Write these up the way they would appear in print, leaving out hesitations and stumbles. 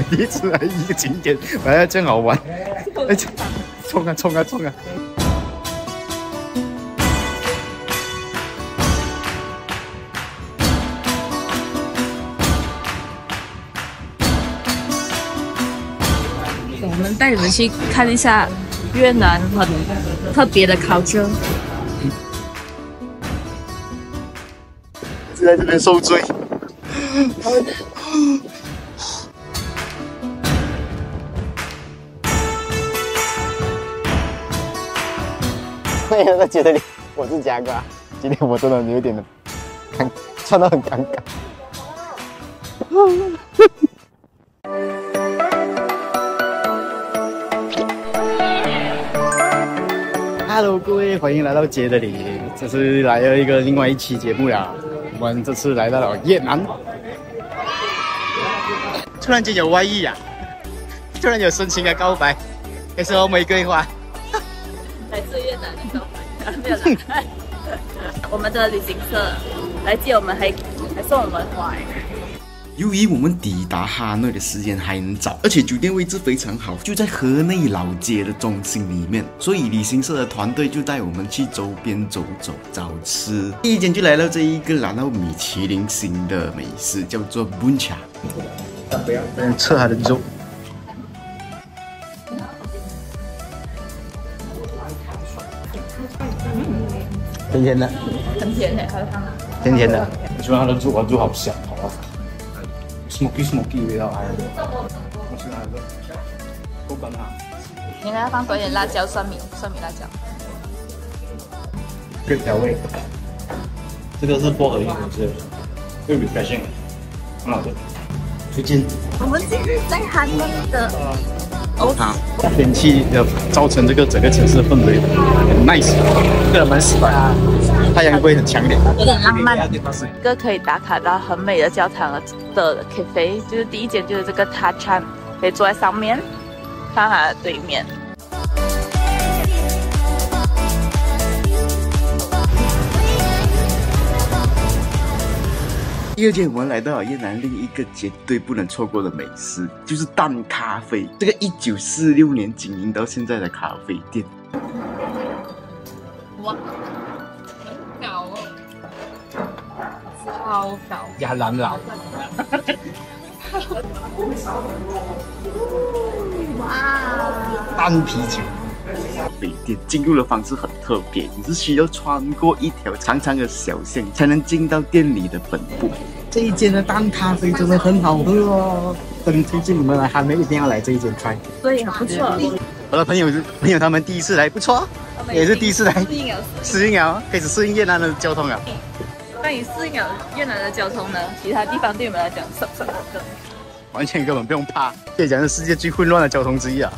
呢次係以前嘅第一張牛雲，你衝啊衝啊衝啊！我們帶你們去看一下越南很特別的culture。就在這邊受罪。 我也是觉得我是假瓜，今天我真的有点尴，穿得很尴尬。Hello， 各位，欢迎来到杰的里，这是来了另外一期节目啦。我们这次来到了越南。 突然间有外遇啊！突然有深情的告白，那时候玫瑰花。来自越南的告白，没有啦。我们的旅行社来接我们还送我们花。由于我们抵达哈内的时间还很早，而且酒店位置非常好，就在河内老街的中心里面，所以旅行社的团队就带我们去周边走走，找吃。第一间就来到这一个拿到米其林星的美食，叫做 buncha。 嗯，吃它的肉。甜甜的，很甜的，甜甜的。我喜欢它的肉，它肉好香，好，smoky 味道还有。我喜欢它的肉，口感好。你应该放多一点辣椒，蒜米辣椒。这个调味，这个是薄荷椰汁，会 refreshing， 很好吃。 最近我们今日在哈内的欧塔，天气造成这个整个城市的氛围很 nice， 个人蛮喜欢啊，太阳会很强烈，有点浪漫。一个可以打卡到很美的教堂的 cafe， 就是第一间就是这个塔餐，可以坐在上面，看它的对面。第二天我们来到了越南另一个绝对不能错过的美食，就是淡咖啡。这个1946年经营到现在的咖啡店。哇，很搞哦，超搞！越南佬。哇！淡啤酒。 咖啡店进入的方式很特别，你是需要穿过一条长长的小巷才能进到店里的本部。这一间的淡咖啡真的很好喝哦，真推荐你们来哈内一定要来这一间 try。对，不错。我的朋友他们第一次来，不错，也是第一次来，适应了，开始适应越南的交通了。那你适应了越南的交通呢？其他地方对你们来讲什么？完全根本不用怕，可以讲是世界最混乱的交通之一啊。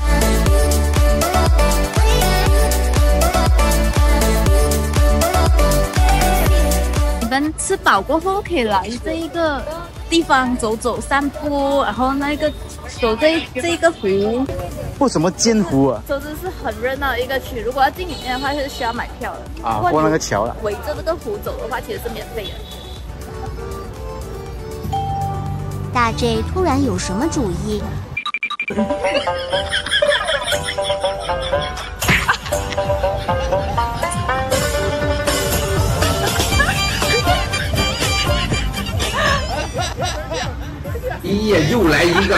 吃饱过后可以来这一个地方走走散步，然后走这一个湖，为什么剑湖啊？总之是很热闹的一个区。如果要进里面的话，是需要买票的啊，过那个桥了。围着这个湖走的话，其实是免费的。大 J 突然有什么主意？一夜又来一个，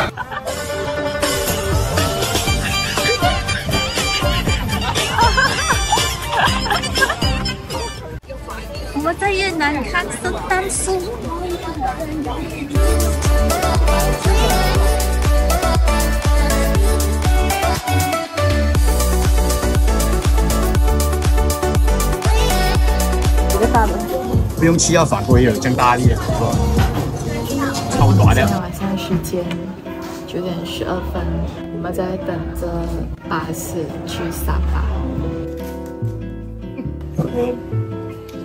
我在越南看圣诞树。不用吃药法规了，这样大力的，超短的。 时间9点12分，我们在等着巴士去沙巴。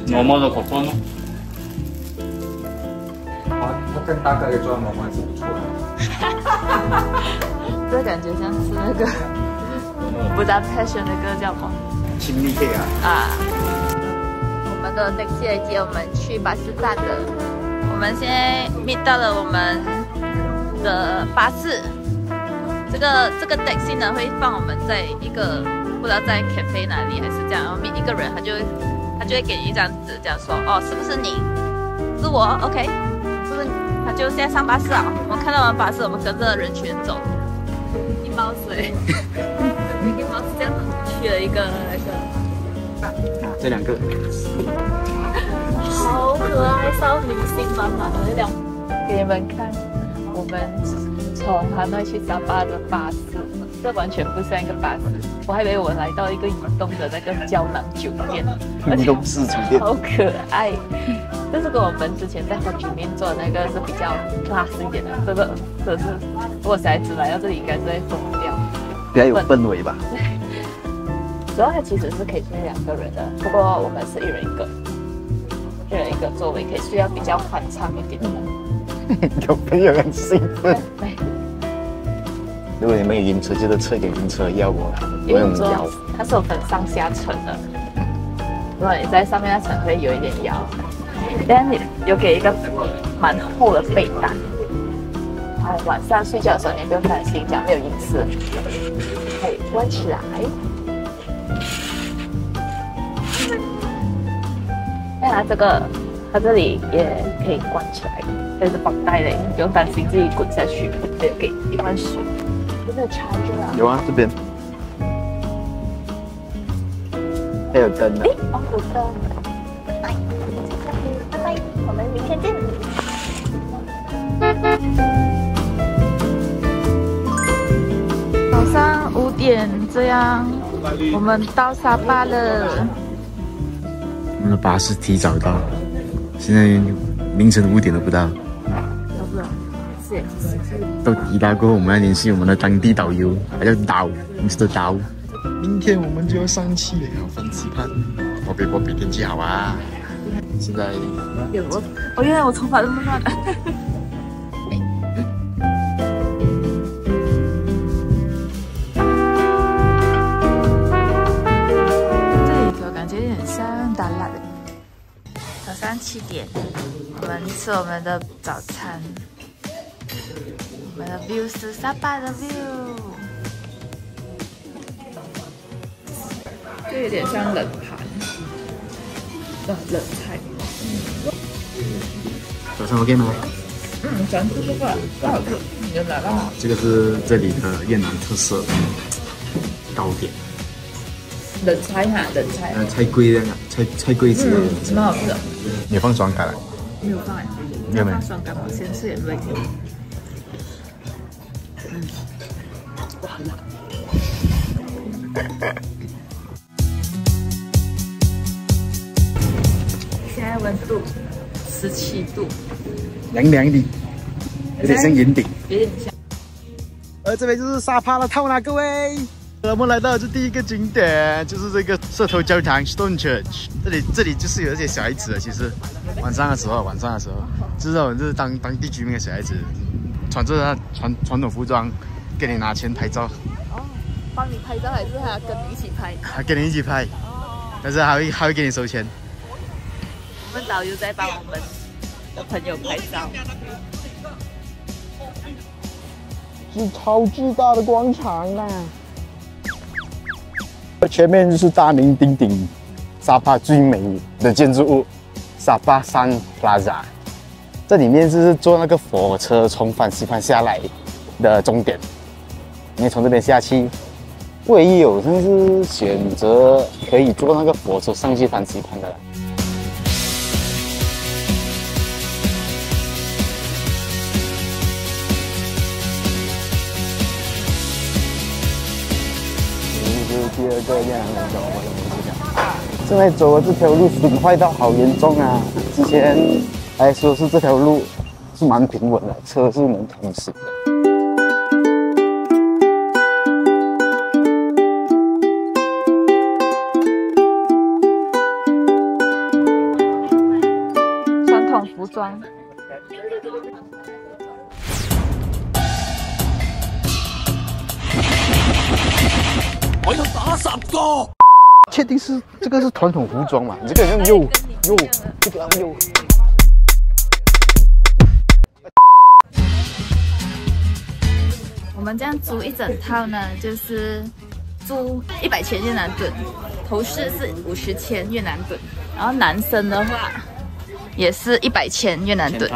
毛毛的火锅呢？啊，它跟大概的状况还是不错的。这感觉像是那个布达佩斯那个叫什么？亲密配啊！啊，我们的那些接我们去巴士站的，我们现在meet到了我们。 的巴士，这个 taxi 呢会放我们在一个不知道在 cafe 哪里还是这样，然后每一个人他就会给你一张纸，这样说哦是不是你？是我 ，OK， 是不是？他就现在上巴士啊，我们看到完巴士，我们跟着人群走。一包水，一包是这样去了一个那个，这两个，好可爱，少女心满满的两，给你们看，我们。 从哈诺去沙巴的巴士，这完全不像一个巴士。我还以为我来到一个移动的那个胶囊酒店，移动式酒店，好可爱。这是跟我们之前在花瓶面做的那个是比较拉丝一点的，这个真是，如果小孩子来到这里应该是会疯掉，比较有氛围吧。主要它其实是可以睡两个人的，不过我们是一人一个，一人一个座位，可以睡到比较宽敞一点的。有朋友很兴奋。如果你们有晕车，就撤点晕车药哦，不用摇。它是有分上下层的，如果你在上面那层会有一点摇，但是你有给一个蛮厚的被单，哎，晚上睡觉的时候你不用担心讲没有隐私，可以关起来。那它这个，它这里也可以关起来，这是绑带的，你不用担心自己滚下去。还有给一罐水。 有插着啊？有啊，这边还有灯呢。哎，有灯。拜拜，拜拜，我们明天见。早上5点这样，我们到沙巴了。我们的巴士提早到，现在凌晨5点都不到。 都抵达过后，我们要联系我们的当地导游，他叫导 ，Mr. 导。明天我们就要上去了，很期盼。宝贝，天气好啊！现在有我，原来我头发这么乱。这里给我感觉有点像达拉。早上7点，我们吃我们的早餐。 我的 view 是沙巴的 view， 就有点像冷盘，冷菜。早上 OK 吗？早上吃这个，好吃，你就拿到。这个是这里的越南特色糕点。冷菜哈，冷菜。菜龟的，菜龟之类的。蛮好吃的。你放爽感了？没有放哎。没有放爽感，我先吃点味。 现在温度17度，凉的，有点像云顶，有点像。这边就是沙巴的套啦，各位。我们来到这第一个景点，就是这个社头教堂 Stone Church。这里就是有一些小孩子的，其实晚上的时候，就是当地居民的小孩子，穿着传统服装。 给你拿钱拍照，哦，帮你拍照还是他跟你一起拍？他跟你一起拍，哦，但是还会给你收钱。我们导游在帮我们的朋友拍照，是超巨大的广场呐、啊！前面就是大名鼎鼎沙巴最美的建筑物——沙巴山 Plaza， 这里面就是坐那个火车从番石番下来的终点。 你从这边下去，唯一有但是选择可以坐那个火车上去番石番的。第二个这样走，现在走的这条路损坏到好严重啊！之前来说是这条路是蛮平稳的，车是能通行的。 服装。我要打10个。确定是这个是传统服装嘛？你这个用右，这个用右。我我们这样租一整套呢，就是租100钱越南盾，头饰是50钱越南盾，然后男生的话也是100钱越南盾，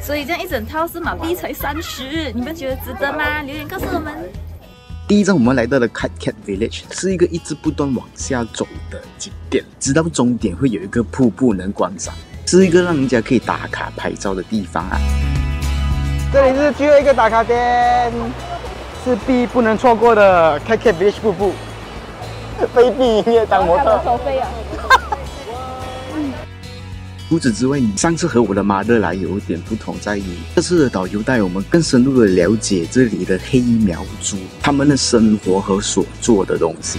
所以这样一整套是马币才30，你们觉得值得吗？留言告诉我们。 第一站我们来到了 Cat Cat Village， 是一个一直不断往下走的景点，直到终点会有一个瀑布能观赏，是一个让人家可以打卡拍照的地方啊。这里是最后一个打卡点，是必不能错过的 Cat Cat Village 瀑布，非必营业当模特。收费啊！除此之外，上次和我的马德来有点不同，在于这次的导游带我们更深入的了解这里的黑苗族他们的生活和所做的东西。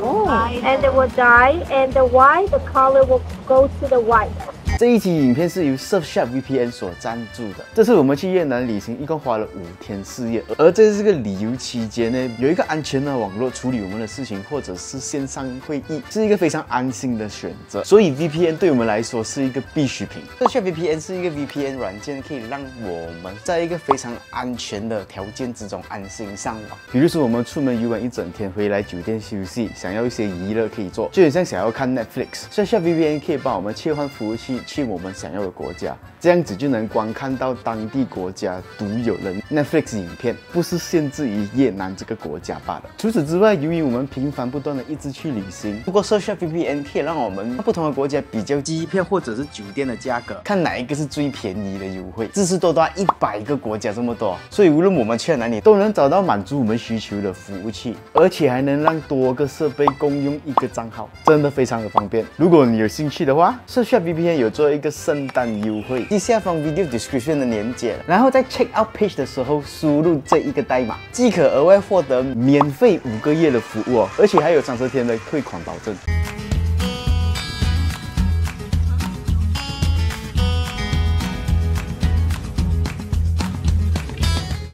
Oh, and they will dye, and the white, the color will go to the white. 这一期影片是由 Surfshark VPN 所赞助的。这次我们去越南旅行，一共花了5天4夜。而在这个旅游期间呢，有一个安全的网络处理我们的事情，或者是线上会议，是一个非常安心的选择。所以 VPN 对我们来说是一个必需品。Surfshark VPN 是一个 VPN 软件，可以让我们在一个非常安全的条件之中安心上网。比如说我们出门游玩一整天，回来酒店休息，想要一些娱乐可以做，就很像想要看 Netflix，Surfshark VPN 可以帮我们切换服务器。 去我们想要的国家，这样子就能观看到当地国家独有的 Netflix 影片，不是限制于越南这个国家罢了。除此之外，由于我们频繁不断的一直去旅行，通过 Surfshark VPN 可以让我们不同的国家比较机票或者是酒店的价格，看哪一个是最便宜的优惠，至少多达100个国家这么多，所以无论我们去哪里都能找到满足我们需求的服务器，而且还能让多个设备共用一个账号，真的非常的方便。如果你有兴趣的话 ，Surfshark VPN 有。 做一个圣诞优惠，记下方 video description 的链接，然后在 check out page 的时候输入这一个代码，即可额外获得免费5个月的服务哦，而且还有30天的退款保证。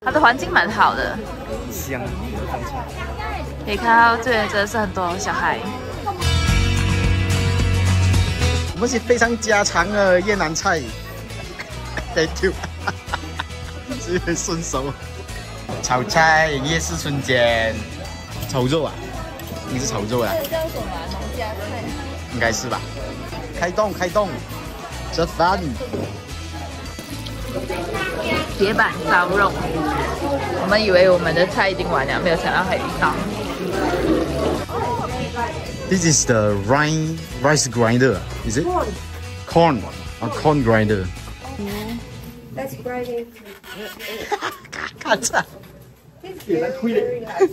它的环境蛮好的，香，可以看到这里真的是很多小孩。 我们是非常家常的越南菜 ，Thank you， 是很顺手。炒菜、夜市春卷、炒肉啊，你是炒肉啊？叫什么农家菜？应该是吧。开动，开动，吃饭。铁板烧肉，我们以为我们的菜已经完了，没有想到还有一道。This is the rice grinder, is it? Corn. A corn grinder. Yeah. Let's grind it. This is very nice.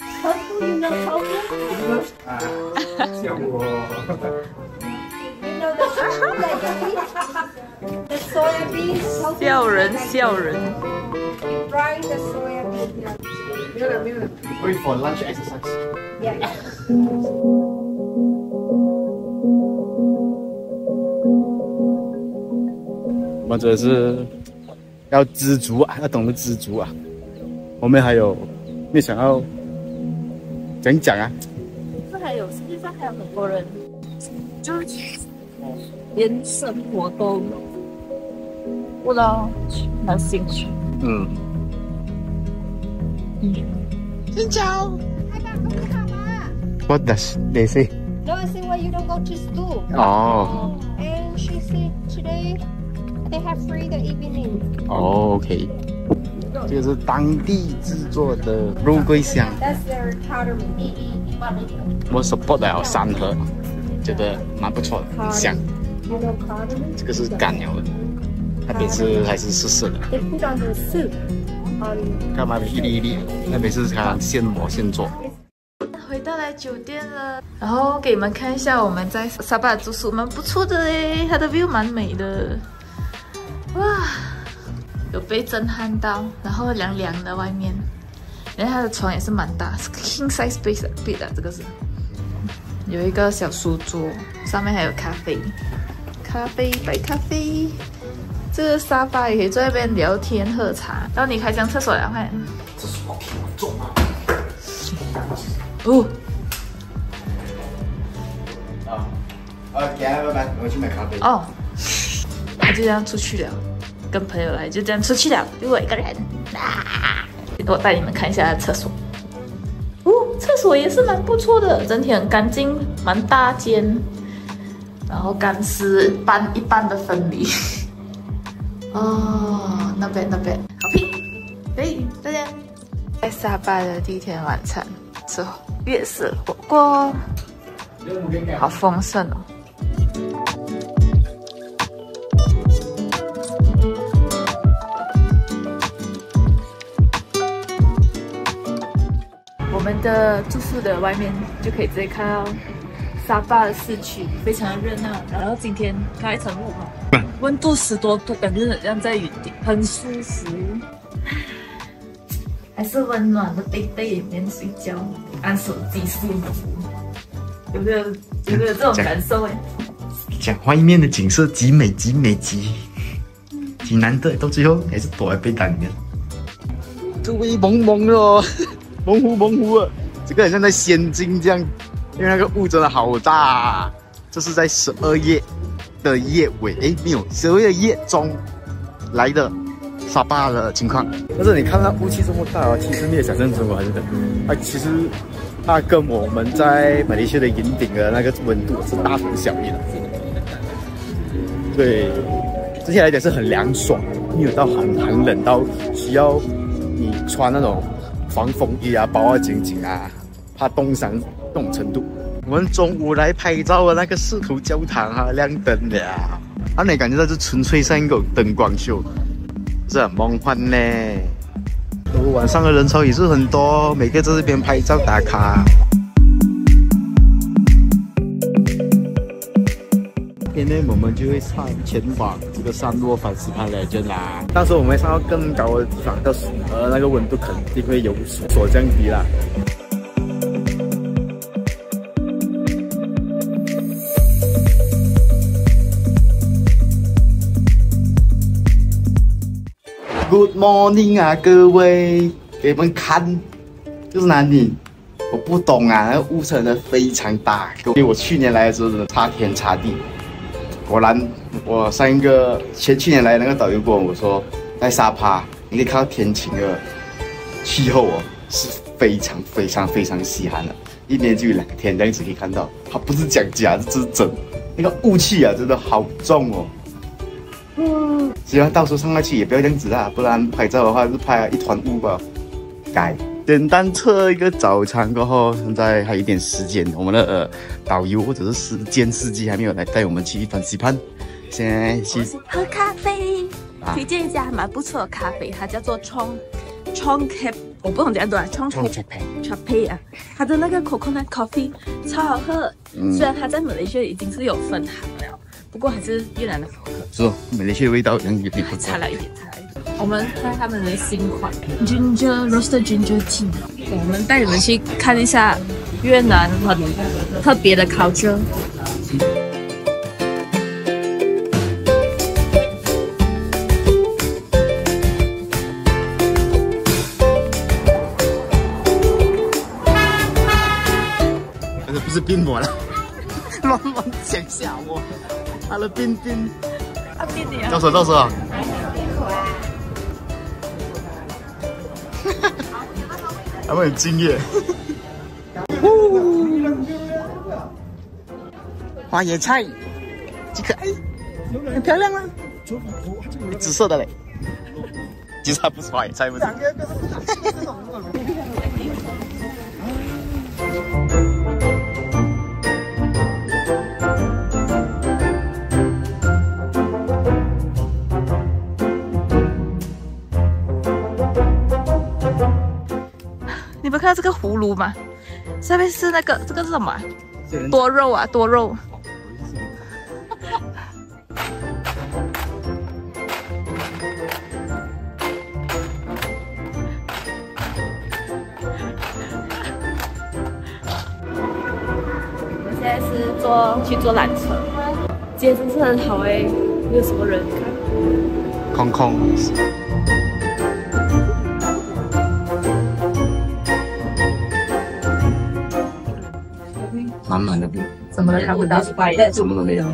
How do you know how You know the soybeans. 笑人笑人。You grind the soybeans. Going for lunch exercise. Yeah. We're just have to be strong. Have to learn to be strong. We have also we want to talk about. There is still there are many people. Just even life都 without interest. Hmm. 新潮。What does they say? No, I say why you don't go to school. Oh. And she said today they have free the evening. Oh, okay. 这个是当地制作的肉桂香。That's their powder meat. 我 support 了3盒，觉得蛮不错的，很香。这个是干了的，那边是还是湿湿的。They put on the soup. 干嘛一粒，那每次是看现磨现做。回到来酒店了，然后给你们看一下我们在沙巴住宿，蛮不错的嘞，它的 view 蛮美的，哇，有被震撼到，然后凉凉的外面，然后它的床也是蛮大，是个 king size bed 啊，这个是，有一个小书桌，上面还有咖啡白咖啡。 这个沙发也可以坐在那边聊天喝茶，然后你开箱厕所来换。这是我品种啊！哦。啊，等下拜拜，我去买咖啡。哦。就这样出去了，跟朋友来就这样出去了，就我一个人。我带你们看一下厕所，哦，厕所也是蛮不错的，整体很干净，蛮大间，然后干湿一般的分离。哦，那边好评，可以，再见。在沙巴的第一天晚餐吃粤式火锅，好丰盛哦。 我们的住宿的外面就可以直接看到沙巴的市区，非常热闹。然后今天开晨雾嘛，温度10多度，感觉很像在云顶，很舒服。还是温暖的被被里面睡觉，按手机舒服，有没有这种感受？哎，讲外面的景色极美极美极难得，到最后还是躲在被单里面，终于萌萌了。蒙糊的，这个很像在仙境这样，因为那个雾真的好大、啊。这是在12月的夜尾，哎，没有，12月夜中来的沙巴的情况。但是你看那雾气这么大啊，其实你也想象中啊，真的。啊，其实它跟我们在马来西亚的云顶的那个温度是大同小异的。对，这些来讲是很凉爽，没有到寒冷到需要你穿那种。 防风衣啊，包啊紧紧啊，怕冻伤那种程度。我们中午来拍照的那个狮头教堂啊，亮灯了，啊，你感觉到这纯粹像一个灯光秀，这很梦幻呢。晚上的人潮也是很多，每个在这边拍照打卡。今天我们就会前往这个上洛反斯潘来见啦。到时候我们上到更高的地方，到时那个温度肯定会有所降低啦。Good morning 啊，各位，给你们看，就是哪里？ 我不懂啊，那个雾真的非常大，因为我去年来的时候真的差天差地。果然，我上一个去年来的那个导游跟我说，在沙巴你可以看到天晴的气候哦，是非常稀罕的，一年就有2天这样子可以看到。它不是讲假，这是真。那个雾气啊，真的好重哦。嗯，希望到时候上去也不要这样子啊，不然拍照的话是拍一团雾吧。该。 简单测一个早餐过后，现在还有一点时间，我们的导游或者是司机还没有来带我们去反西潘，现在去喝咖啡，啊、推荐一家蛮不错的咖啡，它叫做 Chong Cap， 我不懂怎样读啊 ，Chong Cap 啊，它的那个 coconut coffee 超好喝，虽然它在马来西亚已经是有分行了，不过还是越南的好喝。是哦，马来西亚的味道有点不错，差了一点。 我们看他们的新款 Ginger Roasted Ginger Tea， 我们带你们去看一下越南很特别的 culture。但是不是冰魔了？乱讲笑我，他的冰，啊冰你啊！到手。 他们很敬业。花椰菜，几可爱，很漂亮啊！紫色的嘞，其实它不是花椰菜，不是。你们看到这个葫芦吗？下面是那个，这个是什么、啊？多肉啊，多肉。我们现在是去坐缆车，今天真是很好哎，没有什么人，空空。 满满的冰，什么都看不到，什么都没有。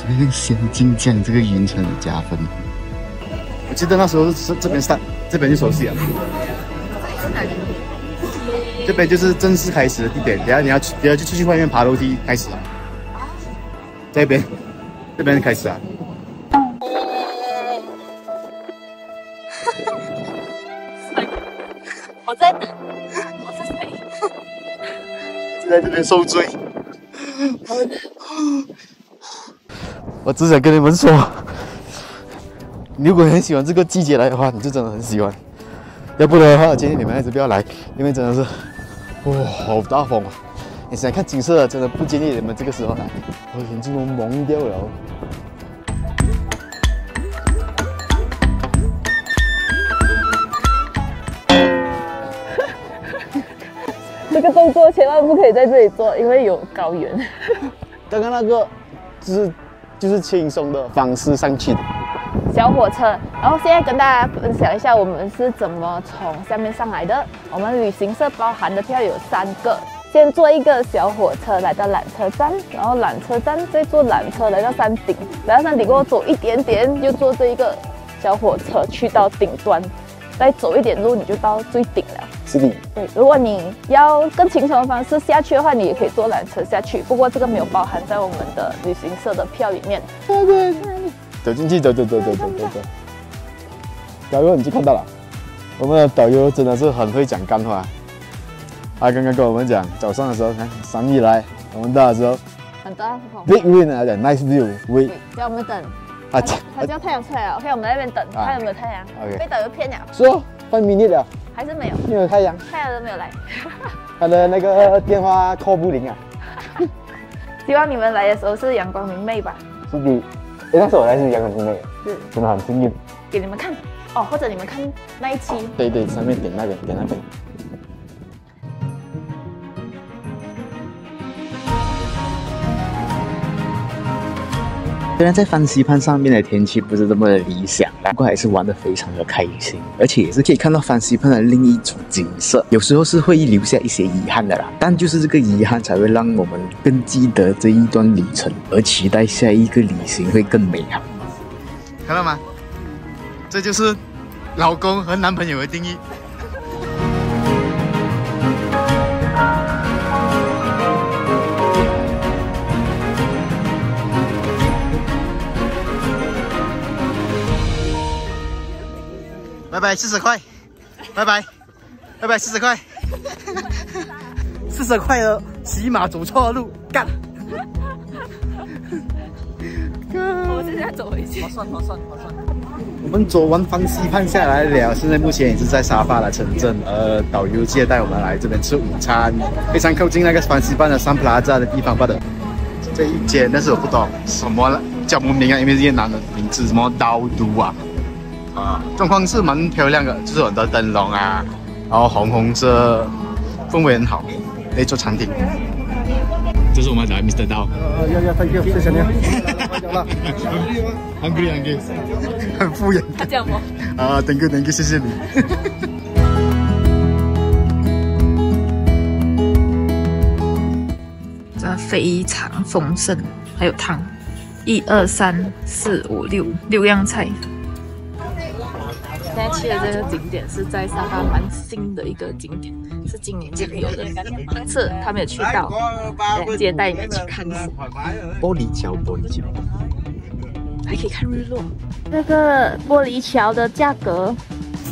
这边那个仙境酱，这个云层有加分。我记得那时候是这边上，这边就熟悉了。这边就是正式开始的地点，等下就出去外面爬楼梯开始了。这边，这边开始啊。 我在在这边受罪。我只想跟你们说，如果很喜欢这个季节来的话，你就真的很喜欢；要不然的话，建议你们还是不要来，因为真的是，哇，好大风啊！你想看景色，真的不建议你们这个时候来。我眼睛都蒙掉了。 这个动作千万不可以在这里做，因为有高原。刚刚那个就是轻松的方式上去的小火车。然后现在跟大家分享一下我们是怎么从下面上来的。我们旅行社包含的票有3个，先坐一个小火车来到缆车站，然后缆车站再坐缆车来到山顶，来到山顶过后走一点点，就坐这一个小火车去到顶端。 再走一点路，你就到最顶了。是的。对，如果你要更轻松的方式下去的话，你也可以坐缆车下去。不过这个没有包含在我们的旅行社的票里面。走进去，走。导游，你就看到了，我们的导游真的是很会讲干话。他刚刚跟我们讲，早上的时候，看山一来，我们到的时候，很大，big win 啊，讲 nice view， win。叫我们等。 啊，他叫太阳出来了 ，OK， 我们在那边等，看有没有太阳。OK， 被导游骗了。说半minute了，还是没有，没有太阳，太阳都没有来。他的那个电话call不灵啊。希望你们来的时候是阳光明媚吧。是的，哎，那时候我来是阳光明媚，是，真的很幸运。给你们看哦，或者你们看那一期。对对，上面点那边，点那边。 虽然在番石畔上面的天气不是这么的理想，不过还是玩得非常的开心，而且也是可以看到番石畔的另一种景色，有时候是会留下一些遗憾的啦。但就是这个遗憾才会让我们更记得这一段旅程，而期待下一个旅行会更美好。看到吗？这就是老公和男朋友的定义。 拜拜，40块，拜拜，40块，40块的骑马走错路，干！我现在走回去。划算。我们走完番石畔下来了，现在目前也是在沙巴的城镇，导游接待我们来这边吃午餐，非常靠近那个番石畔的三普拉扎的地方罢了。这一间，但是我不懂什么叫什么名啊，因为越南的名字什么刀都啊。 状况是蛮漂亮的，就是很多灯笼啊，然后红色，氛围很好，可以做餐厅。这是我们的 Mr. Dao。Thank you， 谢谢你。Hungry， 很敷衍。他叫我。啊 ，Thank you， 谢谢你。这非常丰盛，还有汤，1、2、3、4、5、6样菜。 现在去的这个景点是在沙巴蛮新的一个景点，是今年才有的，但是他没有去到，接待你们去看一下。玻璃桥，还可以看日落。那个玻璃桥的价格，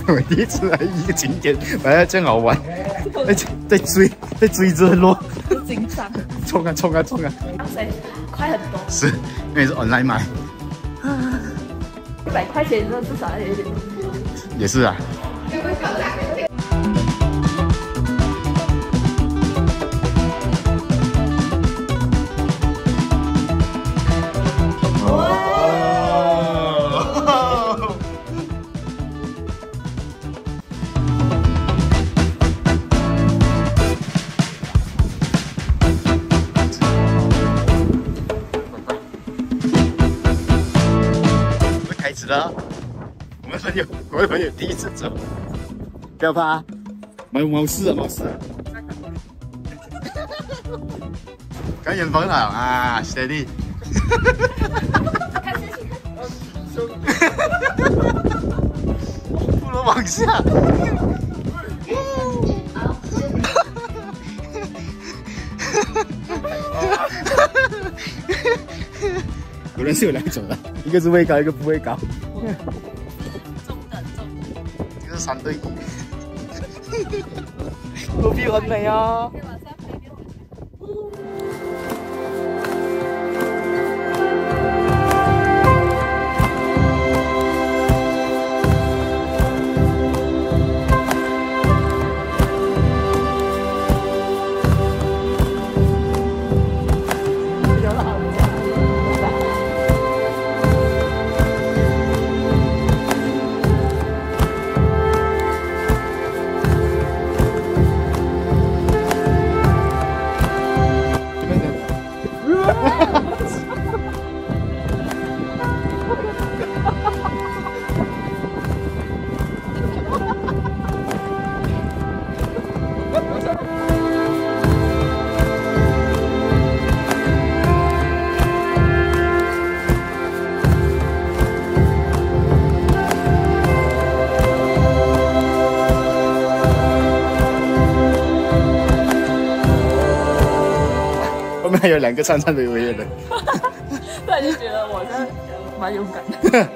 我第一次来一个景点，反正真好玩，在追日落，紧张，冲啊！快很多，是因为是 online 买，100块钱之后至少有点。 也是啊。哦！开始了。 我的朋友第一次走，不要怕，没事。看远方了啊，steady。有人是有两种的，一个是会高，一个不会高。中等中等，这是3:1。头皮很美啊。后面还有2个颤颤巍巍的人，突然就觉得我是蛮勇敢的。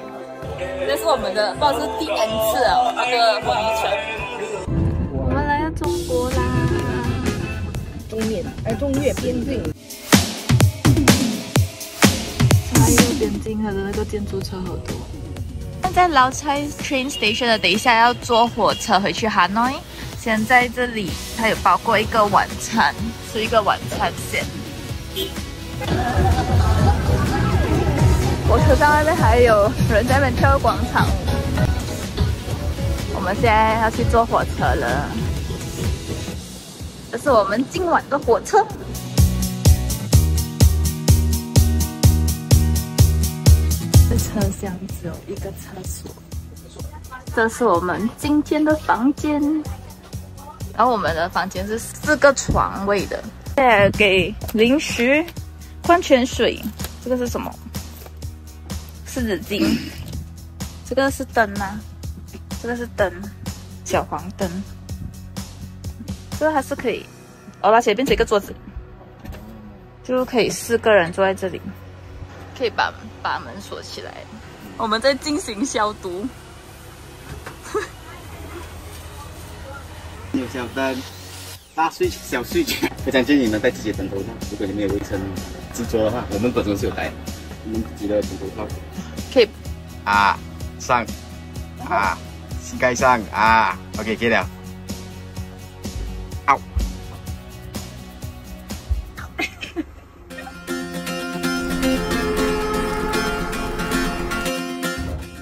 这是我们的，不知道是第 N 次哦，那个玻璃船。我们来到中国啦，中越边境。哎呦，边境它的那个建筑车好多。那在老柴 train station 的，等一下要坐火车回去哈诺。先在这里，它有包括一个晚餐，吃一个晚餐先。火车站外面还有人在那边跳广场舞。我们现在要去坐火车了，这是我们今晚的火车。这车厢只有一个厕所。这是我们今天的房间，然后我们的房间是4个床位的。再给零食、矿泉水，这个是什么？是纸巾。这个是灯吗？这个是灯，小黄灯。这个还是可以，我把它变成一个桌子，就可以4个人坐在这里，可以把门锁起来。我们在进行消毒。有小灯。大睡小睡觉，非常建议你们带自己的枕头套。如果你们有卫生执着的话，我们本身是有带我们自己的枕头套。Keep 啊上啊膝盖上啊 ，OK， 可以了。好。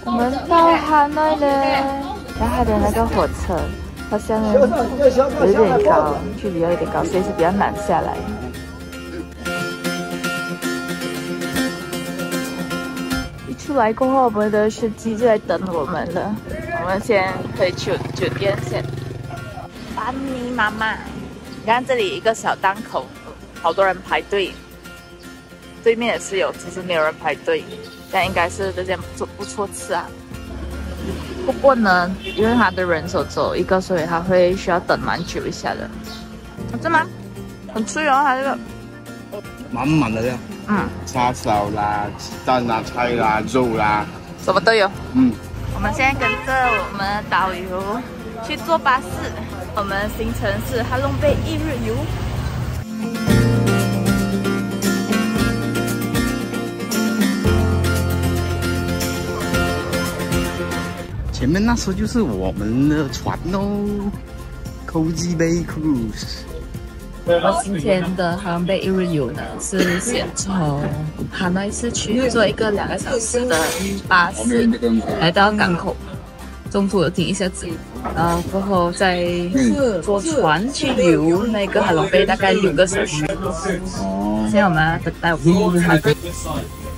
我们到哈那了，然后的那个火车。好像有点高，距离有点高，所以是比较难下来。一出来过后，我们的司机就在等我们了。我们先回酒店先。班尼妈妈，你看这里一个小档口，好多人排队。对面也是有，只是没有人排队。但应该是这间不错吃啊。不过呢，因为他的人手只有一个，所以他会需要等蛮久一下的。好吃吗？很脆哦，它这个满满的这样。嗯，叉烧啦、鸡蛋啦、菜啦、肉啦，什么都有。嗯，我们现在跟着我们的导游去坐巴士，我们行程是哈隆贝一日游。前面那艘就是我们的船哦 ，Cozy Bay Cruise。我今天的哈隆贝一日游呢，是先从哈那市区坐一个2个小时的巴士来到港口，中途有停一下子，然后过后再坐船去游那个哈隆贝，大概6个小时。现在我们等待我们的船，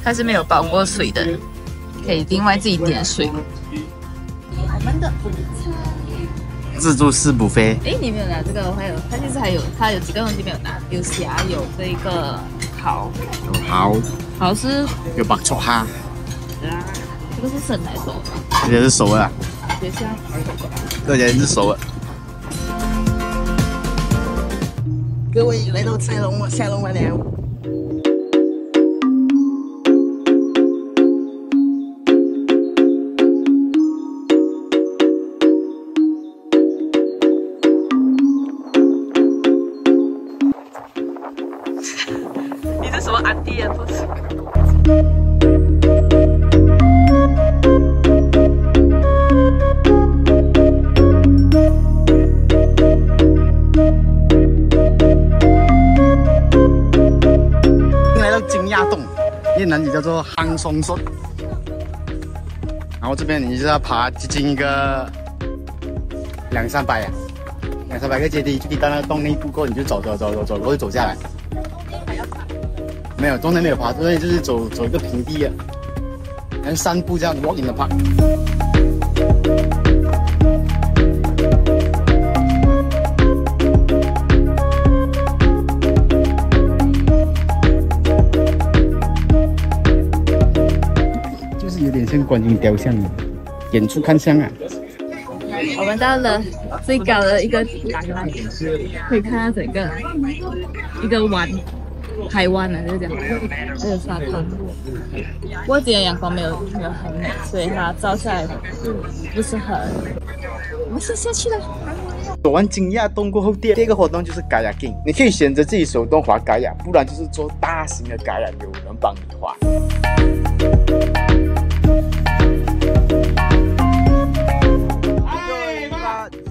它是没有包过水的，可以另外自己点水。我们的午餐自助式补飞。哎，你没有拿这个，还有它其实还有它有几个东西没有拿，有虾，有这个蚝，蚝是有白灼虾。对啊，这个是生来熟的。这些是熟的。这些是熟的。各位来到菜龙，我下龙湾了。叫做夯松笋。然后这边你是要爬接近一个两三百个阶梯，一到那个洞内度过，你就走，然后就走下来。没有，中间没有爬，所以就是走一个平地的，然后散步这样 walk in the park。 像观音雕像，远处看像啊。我们到了最高的一个港湾，可以看到整个一个湾，海湾啊，就这样，还有沙滩。不过今天阳光没有很美，所以它照下来不是很。我们先下去了。走完惊讶洞过后，第二个活动就是 kayaking， 你可以选择自己手动划嘎雅，不然就是做大型的嘎雅，有人帮你划。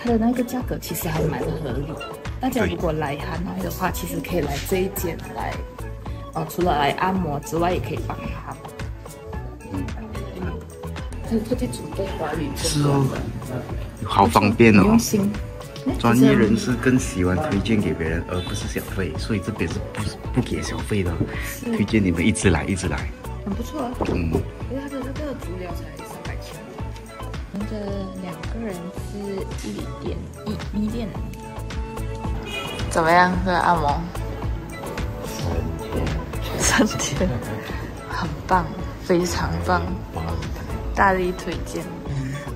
它的那个价格其实还蛮合理。大家如果来哈奈的话，其实可以来这一间来，除了来按摩之外，也可以帮他们。嗯，特地准备华语是哦，好方便哦。用心。专业人士更喜欢推荐给别人，而不是小费，所以这边是不给小费的，推荐你们一直来一直来。很不错啊。嗯。因为它的这个足疗才300块。 这两个人是1.1 million。怎么样？这个按摩？3天，很棒，非常棒，大力推荐。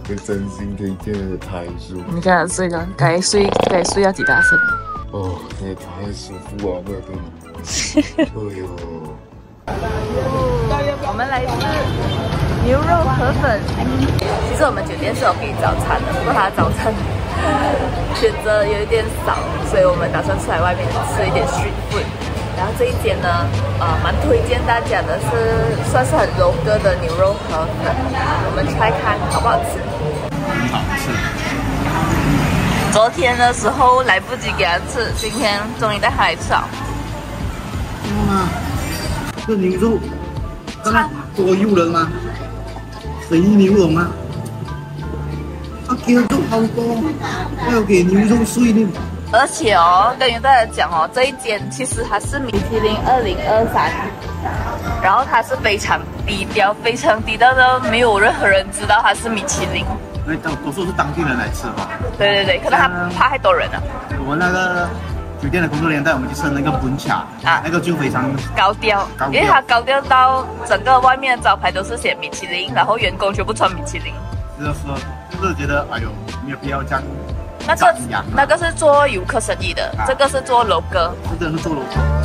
我真心推荐的太舒服。你看这个，该睡要几大声？哦，这也太舒服了，我跟你。哎呦！我们来吃。 牛肉河粉，其实我们酒店是有订早餐的，不过它早餐选择有一点少，所以我们打算出来外面吃一点street food。然后这一间呢，蛮推荐大家的是，算是很柔哥的牛肉河粉，我们来看好不好吃。好吃。昨天的时候来不及给他吃，今天终于带他来吃了。哇，这牛肉，真的多诱人吗？ 水牛肉吗？他给的肉好多，还有给牛肉碎的。而且哦，跟大家讲哦，这一间其实它是米其林2023，然后它是非常低调，非常低调到没有任何人知道它是米其林。那多数是当地人来吃吧？对对对，可能他怕太多人了。我那个。 酒店的工作人员带我们去吃那个本卡啊，那个就非常高调，因为它高调到整个外面的招牌都是写米其林，然后员工全部穿米其林。就是觉得哎呦，没有必要这样。那个是做游客生意的，啊、这个是做楼哥。这个是做楼哥。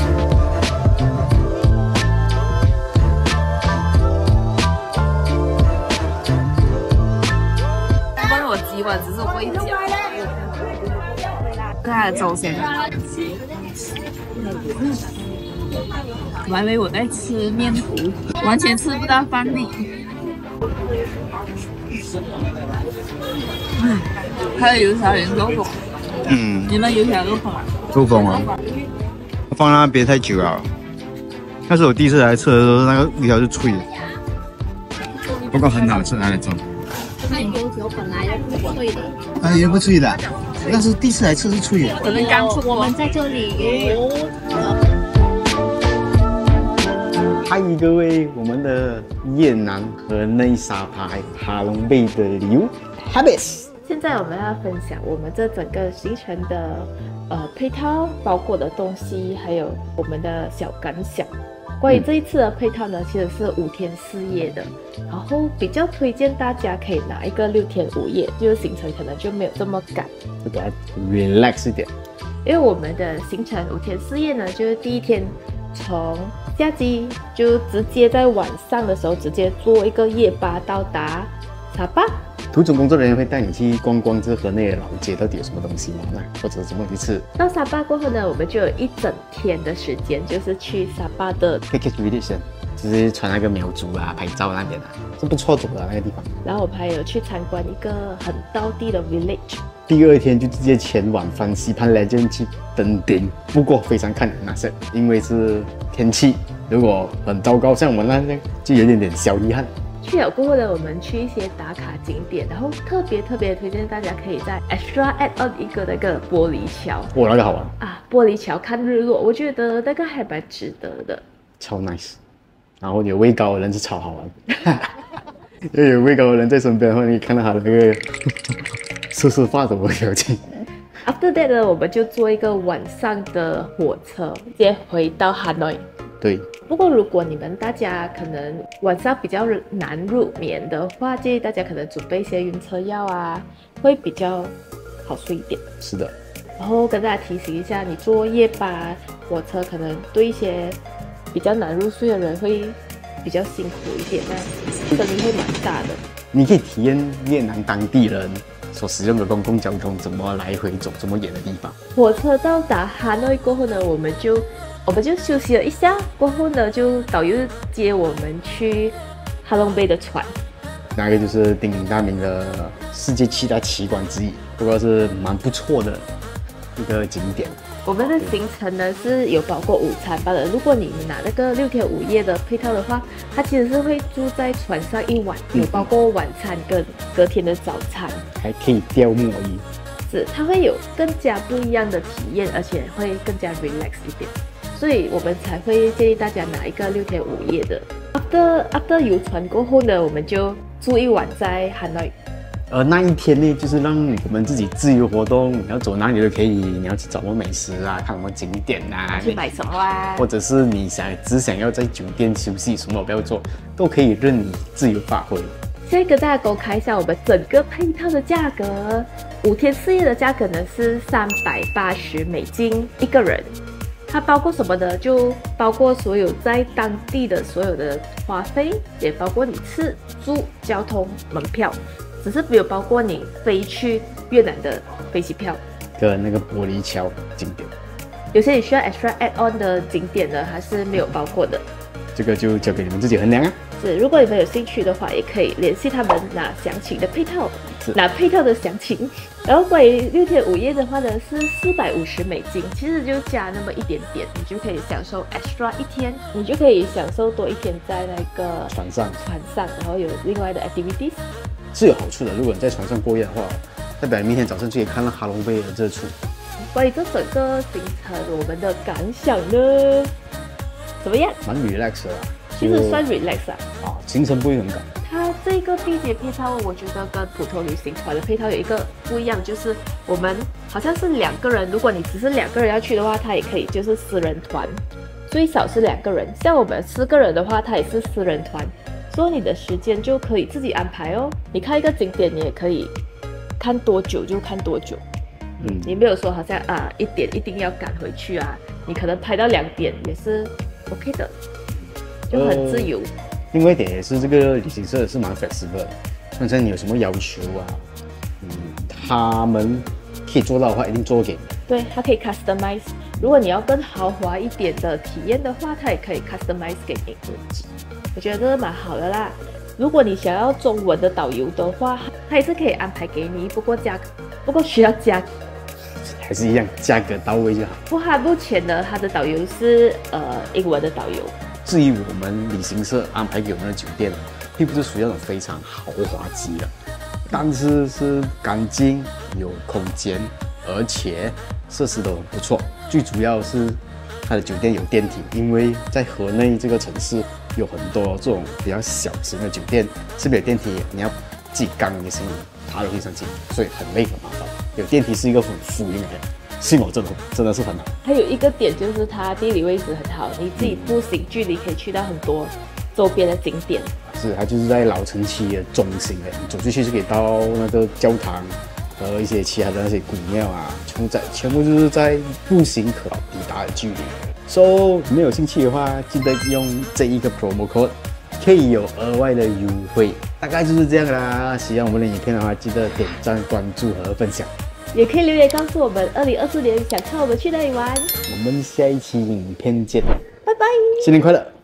洗碗只是我一讲，看他的粥先。我还以为我在吃面糊，完全吃不到饭粒。嗯，还有油条跟肉粽。嗯，你们油条肉粽吗？肉粽啊，放那边太久了。那是我第一次来吃的时候，那个油条是脆的，不过很好吃，那种。 那油条本来又不脆的，又不脆的，但是第一次来吃是脆的。可能刚出我们在这里。嗨，各位，我们的越南河内沙排哈龙贝的流 habits。现在我们要分享我们这整个行程的配套，包括的东西，还有我们的小感想。 关于这一次的配套呢，其实是5天4夜的，然后比较推荐大家可以拿一个6天5夜，就是行程可能就没有这么赶，就给它 relax 一点。因为我们的行程5天4夜呢，就是第一天从下机就直接在晚上的时候直接坐一个夜巴到达沙巴。途中工作人员会带你去逛逛这河内的老街到底有什么东西嘛，或者什么一次。到沙巴过后呢，我们就有一整天的时间，就是去沙巴的 Package Village， 就是穿那个苗族啊拍照那边啊，是不错走的、啊、那个地方。然后我们还有去参观一个很道地的 village。第二天就直接前往翻西潘 Legend 去登顶，不过非常看难色，因为是天气，如果很糟糕像我们那样，就有点小遗憾。去了过后呢，我们去一些打卡景点，然后特别推荐大家可以在 Extra Add On 一个那个玻璃桥，哇，那个好玩啊！玻璃桥看日落，我觉得那个还蛮值得的，超 nice。然后有畏高的人是超好玩，因为有畏高的人在身边的话，你看到他的那个。叔叔发什么表情 ？After that 呢，我们就坐一个晚上的火车，直接回到哈内。对。不过如果你们大家可能晚上比较难入眠的话，建议大家可能准备一些晕车药啊，会比较好睡一点。是的。然后跟大家提醒一下，你坐夜巴火车可能对一些比较难入睡的人会比较辛苦一点，那压力会蛮大的。你可以体验越南当地人。所使用的公共交通怎么来回走这么远的地方？火车到达哈内过后呢，我们就休息了一下，过后呢，就导游接我们去哈龙贝的船。那个就是鼎鼎大名的世界七大奇观之一，不过是蛮不错的一个景点。我们的行程呢是有包括午餐罢了。如果你拿那个6天5夜的配套的话，它其实是会住在船上一晚，有包括晚餐跟隔天的早餐，还可以钓墨鱼。是，它会有更加不一样的体验，而且会更加 relax 一点，所以我们才会建议大家拿一个6天5夜的。After 游船过后呢，我们就住一晚在哈内。而那一天呢，就是让我们自己自由活动，你要走哪里都可以，你要去找什么美食啊，看什么景点啊，去买什么啊，或者是你只想要在酒店休息，什么不要做，都可以任你自由发挥。现在跟大家公开一下我们整个配套的价格，5天4夜的价格呢是$380一个人，它包括什么呢？就包括所有在当地的所有的花费，也包括你吃、住、交通、门票。只是没有包括你飞去越南的飞机票跟那个玻璃桥景点，有些你需要 extra add on 的景点呢，还是没有包括的。这个就交给你们自己衡量啊。是，如果你们有兴趣的话，也可以联系他们拿详情的配套，拿配套的详情。然后关于6天5夜的话呢，是$450，其实就加那么一点点，你就可以享受 extra 一天，你就可以享受多一天在那个船上，然后有另外的 activities。是有好处的，如果你在船上过夜的话，代表明天早上就可以看到哈龙贝的日出。关于这整个行程，我们的感想呢，怎么样？蛮 relax 的啦，其实算 relax 啊。啊，行程不会很赶。它这个地铁配套，我觉得跟普通旅行团的配套有一个不一样，就是我们好像是2个人，如果你只是2个人要去的话，它也可以就是私人团，最少是2个人。像我们4个人的话，它也是私人团。所以你的时间就可以自己安排哦。你看一个景点，你也可以看多久就看多久。嗯，你没有说好像啊1点一定要赶回去啊，你可能拍到2点也是 OK 的，就很自由。另外一点也是这个旅行社是蛮 flexible 的，反正你有什么要求啊，嗯，他们可以做到的话一定做给你。对，他可以 customize。如果你要更豪华一点的体验的话，他也可以 customize 给你。我觉得这蛮好的啦。如果你想要中文的导游的话，他也是可以安排给你，不过需要加，还是一样价格到位就好。不过他目前呢，他的导游是英文的导游。至于我们旅行社安排给我们的酒店，并不是属于那种非常豪华级的，但是是干净、有空间，而且设施都很不错。最主要是它的酒店有电梯，因为在河内这个城市。有很多这种比较小型的酒店是没有电梯，你要自己扛你的行李爬楼梯上去，所以很累很麻烦。有电梯是一个很福音来的，信我真的是很好。还有一个点就是它地理位置很好，你自己步行距离可以去到很多周边的景点。是，它就是在老城区的中心的，你走出去就可以到那个教堂和一些其他的那些古庙啊，全部就是在步行可抵达的距离。So 你们有兴趣的话，记得用这一个 promo code， 可以有额外的优惠。大概就是这样啦。喜欢我们的影片的话，记得点赞、关注和分享。也可以留言告诉我们，2024年想看我们去哪里玩。我们下一期影片见，拜拜，新年快乐！